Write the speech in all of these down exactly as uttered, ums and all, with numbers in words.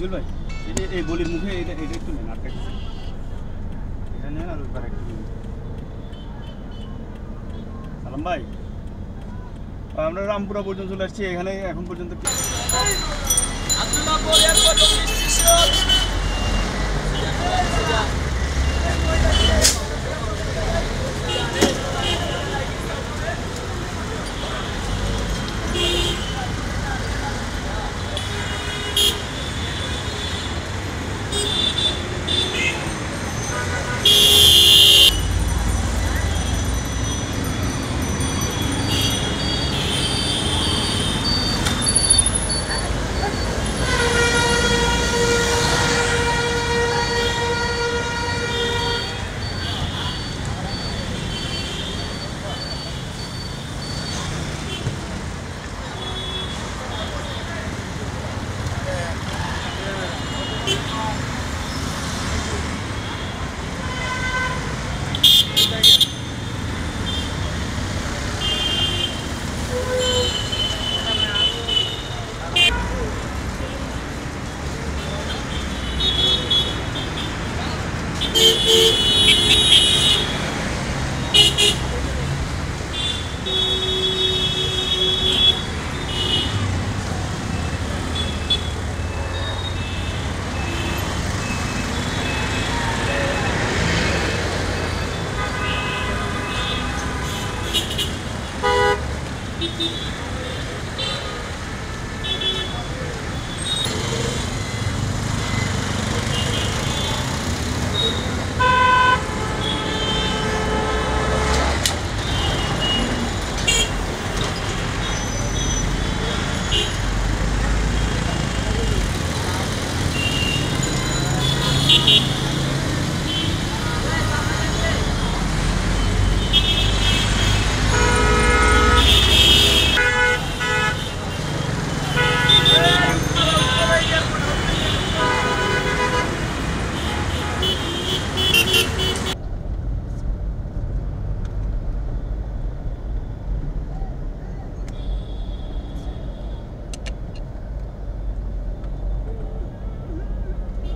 Jul bhai, ei bolir mukhe eta eta ekটু নেন আর কাছে। এটা নেন আর উপরে একটু। সালাম ভাই। আমরা রামপুরা পর্যন্ত চলে আসছি এখানে এখন পর্যন্ত আব্দুল্লাহ পর এরপর নিশ্চিত।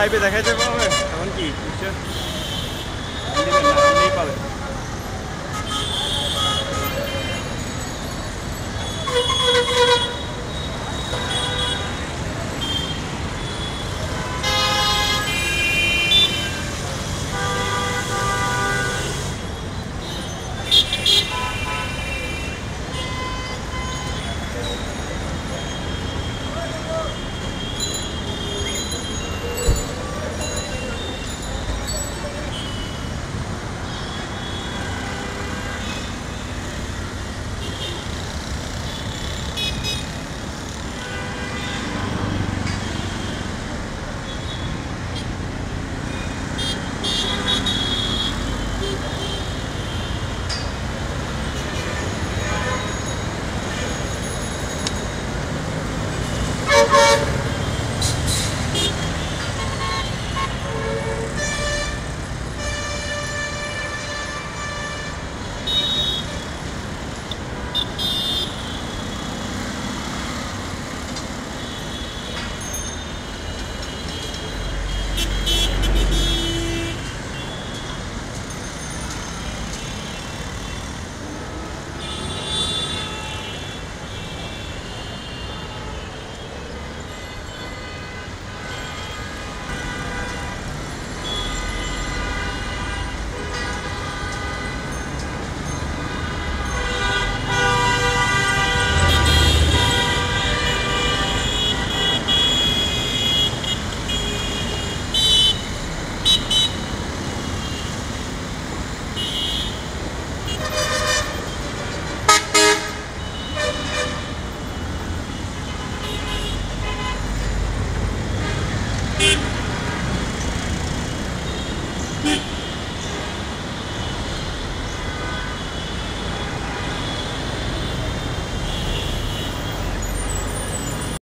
লাইভে দেখাইতে পারবে এখন কি বুঝছেন নেই পাবে beep.